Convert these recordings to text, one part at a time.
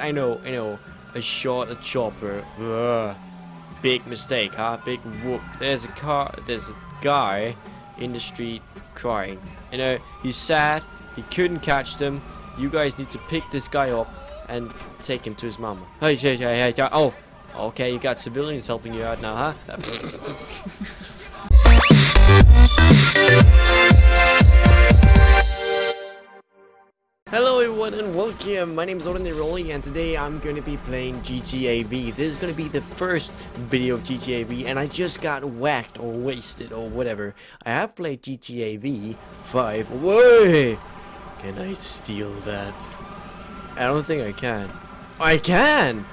I know, a shot, a chopper. Ugh. Big mistake, huh? Big whoop. There's a car, there's a guy in the street crying. You know, he's sad, he couldn't catch them. You guys need to pick this guy up and take him to his mama. Hey, hey, hey, hey, oh. Okay, you got civilians helping you out now, huh? Hello everyone and welcome, my name is Rolly, and today I'm going to be playing GTA V. This is going to be the first video of GTA V and I just got whacked or wasted or whatever. I have played GTA V 5. Wait, can I steal that? I don't think I can. I can!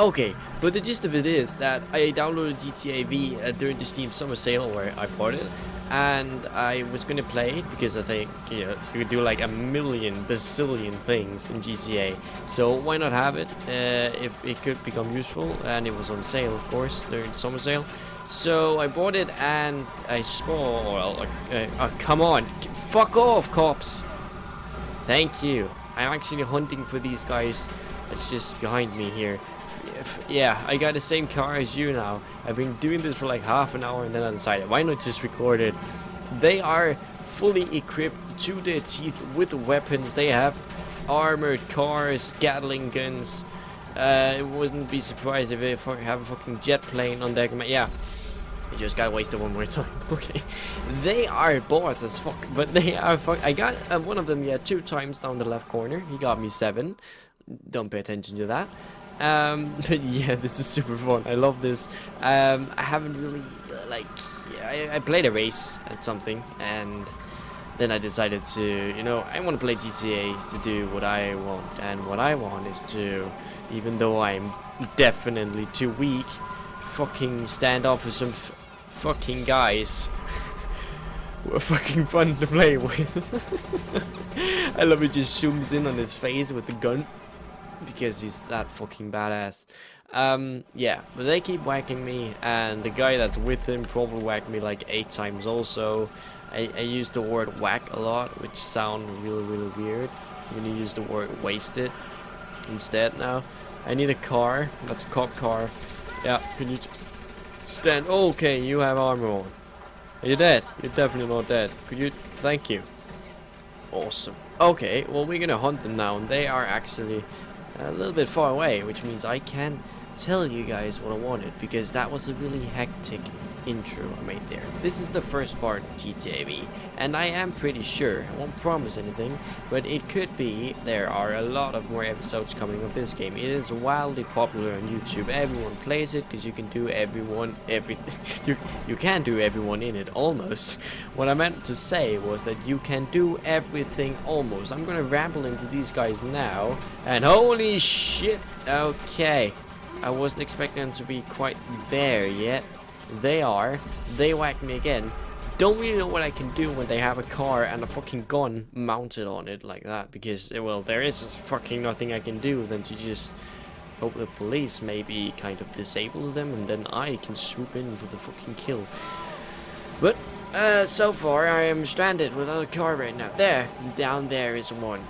Okay, but the gist of it is that I downloaded GTA V during the Steam Summer Sale where I bought it. And I was going to play it because I think, you know, you could do like a million, bazillion things in GTA. So why not have it if it could become useful? And it was on sale, of course, during the summer sale. So I bought it and I saw, well, come on, fuck off, cops. Thank you. I'm actually hunting for these guys. It's just behind me here. Yeah, I got the same car as you now. I've been doing this for like half an hour and then I decided, why not just record it? They are fully equipped to their teeth with weapons. They have armored cars, Gatling guns. It wouldn't be surprised if they have a fucking jet plane on their command. Yeah, I just got wasted one more time. Okay, they are boss as fuck, but they are fuck. I got one of them, yeah, 2 times down the left corner. He got me 7. Don't pay attention to that. But yeah, this is super fun. I love this. I haven't really like, yeah, I played a race at something and then I decided to, you know, I want to play GTA to do what I want, and what I want is to, even though I'm definitely too weak, fucking stand off with some fucking guys who are fucking fun to play with. I love it, just zooms in on his face with the gun because he's that fucking badass. Yeah, but they keep whacking me, and the guy that's with him probably whacked me like 8 times also. I use the word whack a lot, which sounds really, really weird. I'm gonna use the word wasted instead now. I need a car. That's a cop car. Yeah, can you stand? Okay, you have armor on. Are you dead? You're definitely not dead. Could you? Thank you. Awesome. Okay, well, we're gonna hunt them now, and they are actually a little bit far away, which means I can tell you guys what I wanted, because that was a really hectic intro I made there. This is the first part of GTA V, and I am pretty sure, I won't promise anything, but it could be there are a lot of more episodes coming of this game. It is wildly popular on YouTube. Everyone plays it because you can do everyone, everything. You can do everyone in it, almost. What I meant to say was that you can do everything almost. I'm gonna ramble into these guys now, and holy shit, okay. I wasn't expecting them to be quite there yet. They are. They whack me again. Don't really know what I can do when they have a car and a fucking gun mounted on it like that, because, well, there is fucking nothing I can do than to just hope the police maybe kind of disable them and then I can swoop in for the fucking kill. But so far I am stranded without a car right now. There, down there is one.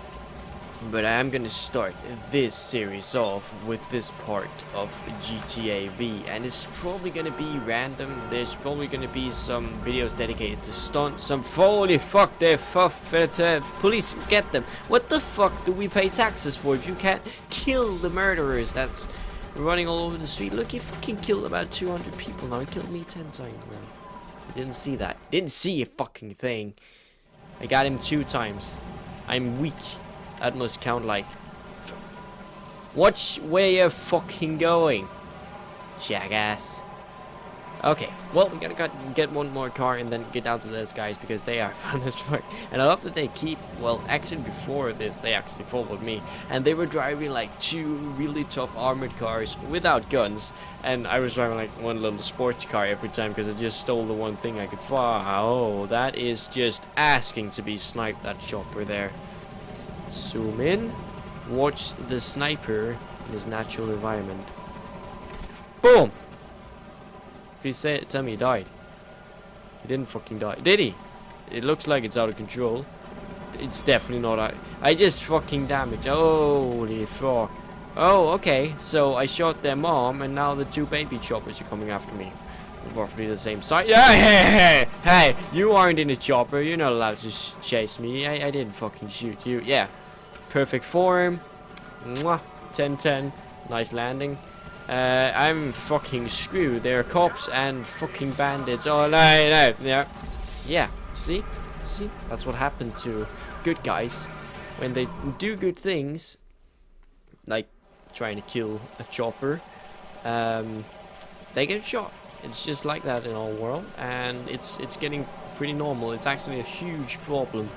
But I am gonna start this series off with this part of GTA V, and it's probably gonna be random. There's probably gonna be some videos dedicated to stunt, some holy fuck, they're police, get them. What the fuck do we pay taxes for if you can't kill the murderers that's running all over the street? Look, he fucking killed about 200 people now. He killed me 10 times now. I didn't see that. Didn't see a fucking thing. I got him 2 times. I'm weak. That must count like... Watch where you're fucking going, jackass. Okay, well, we gotta get one more car and then get down to those guys because they are fun as fuck. And I love that they keep, well, actually before this, they actually followed me. And they were driving like 2 really tough armored cars without guns. And I was driving like one little sports car every time because I just stole the one thing I could find. Oh, that is just asking to be sniped, that chopper there. Zoom in, watch the sniper in his natural environment. Boom! Please say it, tell me he died. He didn't fucking die. Did he? It looks like it's out of control. It's definitely not out. I just fucking damaged. Holy fuck. Oh, okay. So I shot their mom, and now the two baby choppers are coming after me. Roughly the same size. Hey, hey, hey! Hey, you aren't in a chopper. You're not allowed to chase me. I didn't fucking shoot you. Yeah. Perfect form. 10-10. Nice landing. I'm fucking screwed. There are cops and fucking bandits. Oh, no. Yeah. Yeah. See? See? That's what happened to good guys. When they do good things, like trying to kill a chopper, they get shot. It's just like that in our world, and it's getting pretty normal. It's actually a huge problem,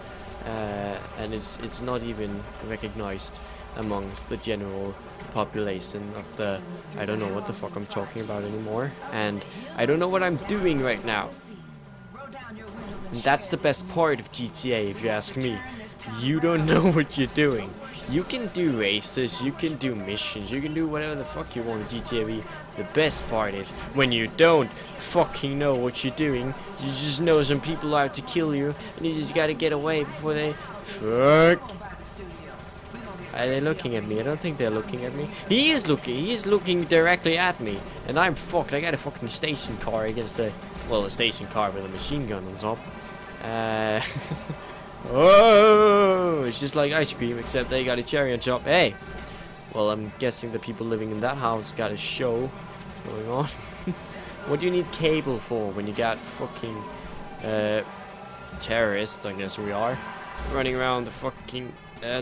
and it's not even recognized amongst the general population of the... I don't know what the fuck I'm talking about anymore, and I don't know what I'm doing right now. And that's the best part of GTA, if you ask me. You don't know what you're doing. You can do races, you can do missions, you can do whatever the fuck you want in GTA V. The best part is, when you don't fucking know what you're doing, you just know some people are out to kill you, and you just gotta get away before they... Fuck! Are they looking at me? I don't think they're looking at me. He is looking directly at me, and I'm fucked. I got a fucking station car against the... Well, a station car with a machine gun on top. Oh, it's just like ice cream, except they got a cherry on top. Hey, well, I'm guessing the people living in that house got a show going on. What do you need cable for when you got fucking terrorists? I guess we are running around the fucking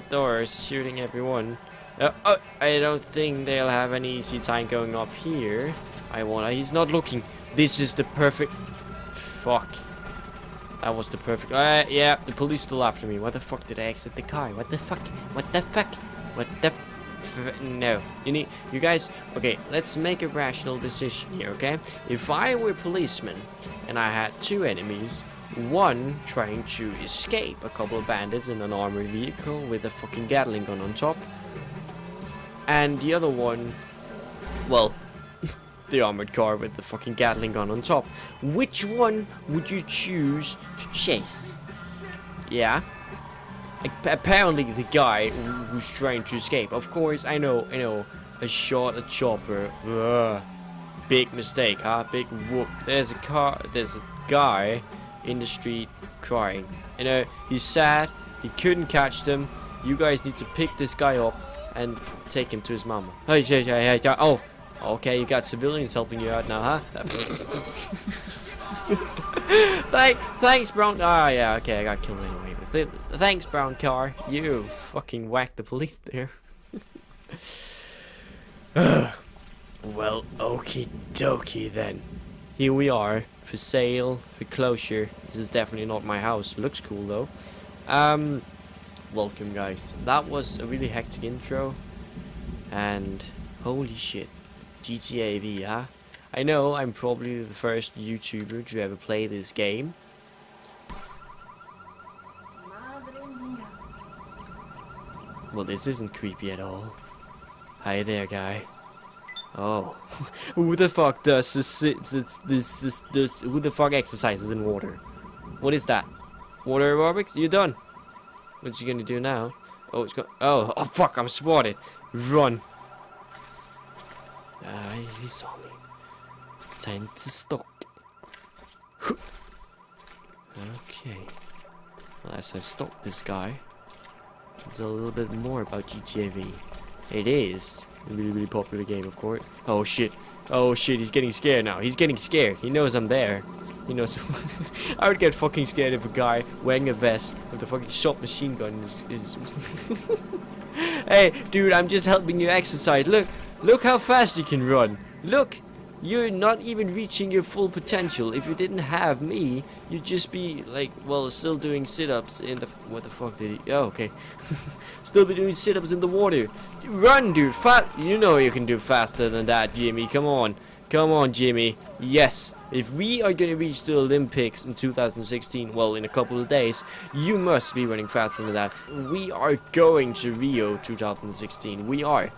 doors, shooting everyone. Oh, I don't think they'll have an easy time going up here. He's not looking. This is the perfect. Fuck. That was the perfect. Yeah, the police still after me. What the fuck did I exit the car? What the fuck? What the fuck? What the f... No. You guys... Okay, let's make a rational decision here, okay? If I were a policeman and I had two enemies, one trying to escape, a couple of bandits in an armored vehicle with a fucking Gatling gun on top, and the other one... Well... the armored car with the fucking Gatling gun on top. Which one would you choose to chase? Yeah. Apparently the guy who's trying to escape. Of course, I know. A shot, a chopper. Ugh. Big mistake, huh? Big whoop. There's a car. There's a guy in the street crying. You know, he's sad. He couldn't catch them. You guys need to pick this guy up and take him to his mama. Hey, hey, hey, hey. Oh. Okay, you got civilians helping you out now, huh? Thanks, brown. Ah, oh, yeah. Okay, I got killed anyway. But thanks, brown car. You fucking whacked the police there. Well, okie dokie then. Here we are, for sale, for closure. This is definitely not my house. Looks cool though. Welcome, guys. That was a really hectic intro, and holy shit. GTA V, huh? I know I'm probably the first YouTuber to ever play this game. Well, this isn't creepy at all. Hi there, guy. Oh. Who the fuck does this? Who the fuck exercises in water? What is that? Water aerobics? You're done. What you gonna do now? Oh, it's got. Oh, fuck! I'm spotted. Run. He saw me. Time to stop. Okay. Well, as I stop this guy, it's a little bit more about GTA V. It is a really, really popular game, of course. Oh shit. Oh shit, he's getting scared now. He's getting scared. He knows I'm there. He knows. I would get fucking scared if a guy wearing a vest with a fucking shot machine gun is... Hey, dude, I'm just helping you exercise. Look how fast you can run. Look, you're not even reaching your full potential. If you didn't have me, you'd just be like, well, still doing sit-ups in the... What the fuck did he... Oh, okay. Still be doing sit-ups in the water. Run, dude. You know you can do faster than that, Jimmy. Come on. Come on, Jimmy. Yes. If we are going to reach the Olympics in 2016, well, in a couple of days, you must be running faster than that. We are going to Rio 2016. We are.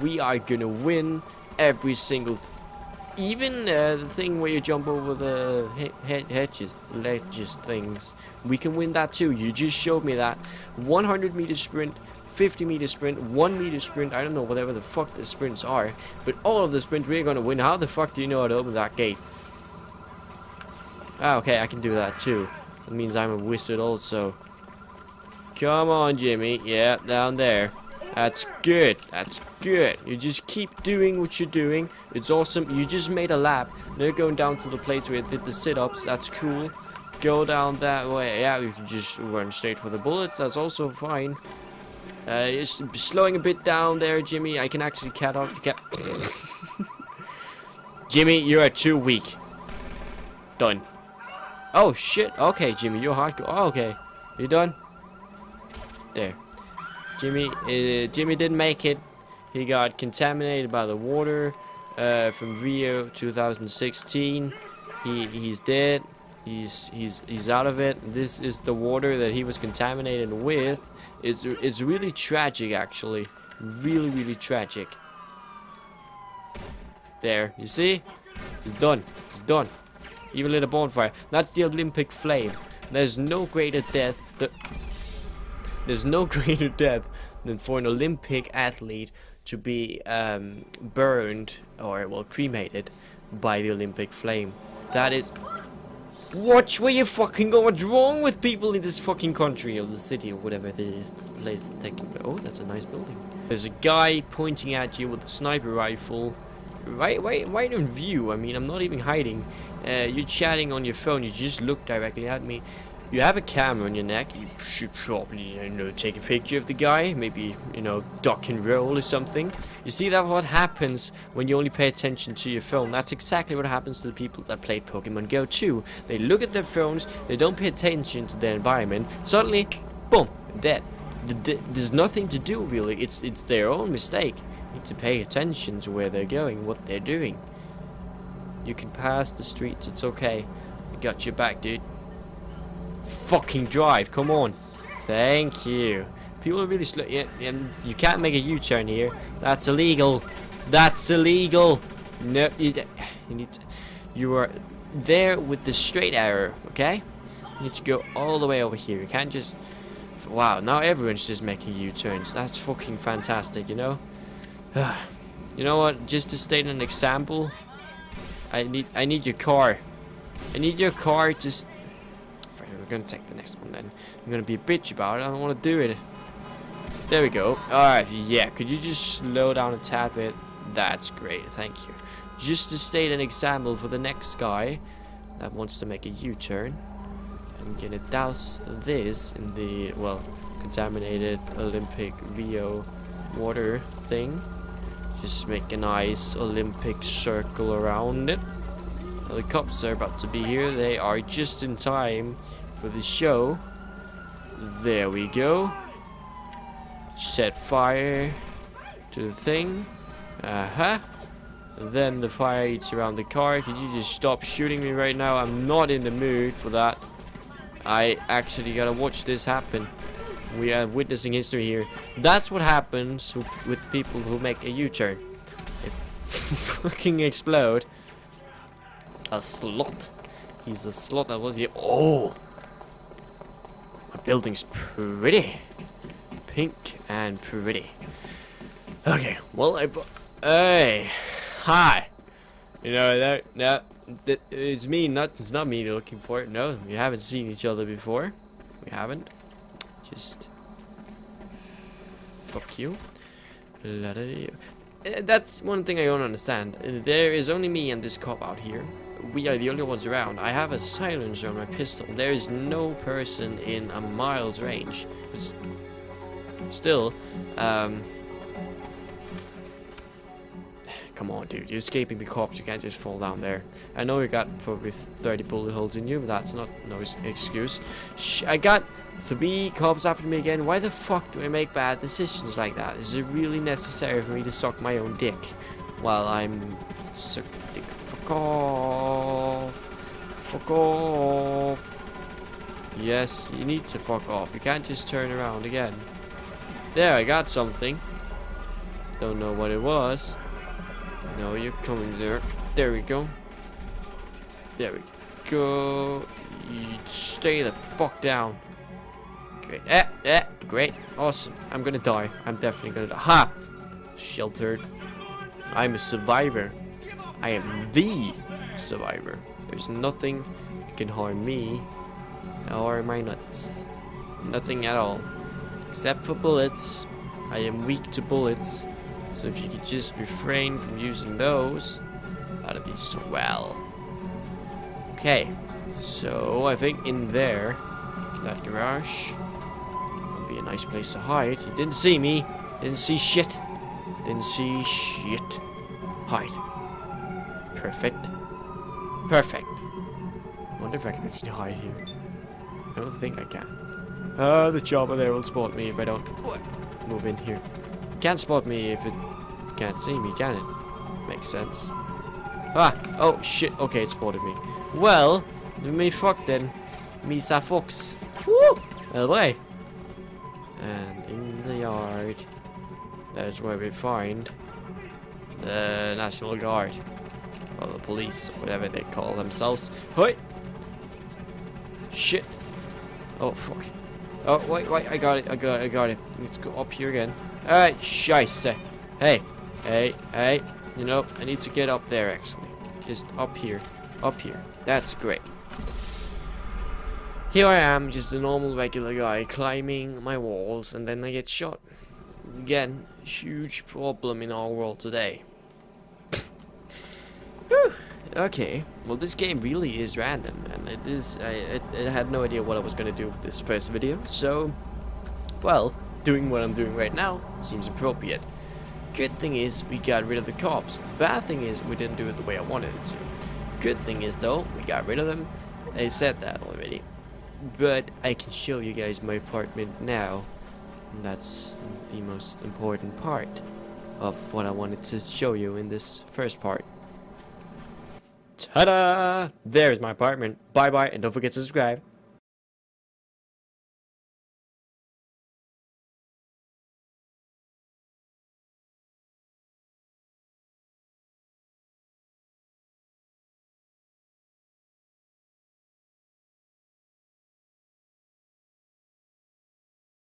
We are going to win every single... Even the thing where you jump over the hedges things. We can win that too. You just showed me that. 100-meter sprint, 50-meter sprint, 1-meter sprint, I don't know whatever the fuck the sprints are, but all of the sprints we're gonna win. How the fuck do you know how to open that gate? Ah, okay, I can do that too. That means I'm a wizard also. Come on, Jimmy. Yeah, down there. That's good. That's good. You just keep doing what you're doing. It's awesome. You just made a lap. Now you're going down to the place where you did the sit-ups. That's cool. Go down that way. Yeah, you can just run straight for the bullets. That's also fine. Just slowing a bit down there, Jimmy. I can actually cat out the cat. Jimmy, you are too weak. Done. Oh, shit. Okay, Jimmy, you're hardcore. Oh, okay. You done? There. Jimmy, Jimmy didn't make it. He got contaminated by the water from Rio 2016. He's dead. He's out of it. This is the water that he was contaminated with. It's really tragic, actually. Really, really tragic. There, you see? It's done. It's done. Even lit a bonfire. That's the Olympic flame. There's no greater death. There's no greater death than for an Olympic athlete to be burned or, well, cremated by the Olympic flame. That is... Watch where you fucking go. What's wrong with people in this fucking country or the city or whatever it is, this place that's taking place. Oh, that's a nice building. There's a guy pointing at you with a sniper rifle, right in view. I mean, I'm not even hiding. You're chatting on your phone. You just look directly at me. You have a camera on your neck. You should probably, you know, take a picture of the guy. Maybe, you know, duck and roll or something. You see, that's what happens when you only pay attention to your phone. That's exactly what happens to the people that played Pokemon Go 2. They look at their phones. They don't pay attention to their environment. Suddenly, boom, dead. There's nothing to do, really. It's their own mistake. You need to pay attention to where they're going, what they're doing. You can pass the streets. It's okay. I got your back, dude. Fucking drive, come on. Thank you. People are really slow. Yeah, and you can't make a U-turn here. That's illegal. That's illegal. No, you need to, you are there with the straight arrow, okay? You need to go all the way over here. You can't just... Wow, now everyone's just making U-turns. That's fucking fantastic, you know? You know what? Just to state an example, I need your car. I need your car to... We're gonna take the next one then. I'm gonna be a bitch about it. I don't wanna do it. There we go. Alright, yeah. Could you just slow down and tap it? That's great. Thank you. Just to state an example for the next guy that wants to make a U-turn. I'm gonna douse this in the, well, contaminated Olympic Rio water thing. Just make a nice Olympic circle around it. The cops are about to be here. They are just in time for the show. There we go. Set fire to the thing. Uh-huh. Then the fire eats around the car. Could you just stop shooting me right now? I'm not in the mood for that. I actually gotta watch this happen. We are witnessing history here. That's what happens with people who make a U-turn. They fucking explode. A slot. He's a slot that was here. Oh! The building's pretty. Pink and pretty. Okay, well, hey! Hi! You know, that it's me, it's not me looking for it. No, we haven't seen each other before. We haven't. Just... Fuck you. That's one thing I don't understand. There is only me and this cop out here. We are the only ones around. I have a silencer on my pistol. There is no person in a mile's range. But still, come on, dude. You're escaping the cops. You can't just fall down there. I know you got probably 30 bullet holes in you, but that's not no excuse. Shh, I got 3 cops after me again. Why the fuck do I make bad decisions like that? Is it really necessary for me to suck my own dick while I'm sucking dick? Fuck off. Fuck off. Yes, you need to fuck off. You can't just turn around again. There, I got something. Don't know what it was. No, you're coming there. There we go. There we go. You stay the fuck down. Great. Great. Awesome. I'm gonna die. I'm definitely gonna die. Ha! Sheltered. I'm a survivor. I am THE survivor. There's nothing that can harm me or my nuts. Nothing at all. Except for bullets. I am weak to bullets. So if you could just refrain from using those, that'd be swell. Okay. So I think in there, that garage, would be a nice place to hide. He didn't see me. Didn't see shit. Didn't see shit. Hide. Perfect. Perfect. I wonder if I can actually hide here. I don't think I can. The chopper there will spot me if I don't move in here. Can't spot me if it can't see me, can it? Makes sense. Ah! Oh shit! Okay, it spotted me. Well, me fuck then. Misa fox. Woo! Away. And in the yard, that's where we find the National Guard, or the police, whatever they call themselves. Hoi! Shit! Oh fuck! Oh wait! I got it! I got it! Let's go up here again. Alright, scheisse. Hey. You know, I need to get up there actually. Just up here. Up here. That's great. Here I am, just a normal regular guy climbing my walls and then I get shot. Again, huge problem in our world today. Okay, well this game really is random and it is, I had no idea what I was gonna do with this first video, so, well, doing what I'm doing right now seems appropriate. Good thing is we got rid of the cops. Bad thing is we didn't do it the way I wanted it to. Good thing is though, we got rid of them. I said that already. But I can show you guys my apartment now. And that's the most important part of what I wanted to show you in this first part. Ta-da! There's my apartment. Bye bye and don't forget to subscribe.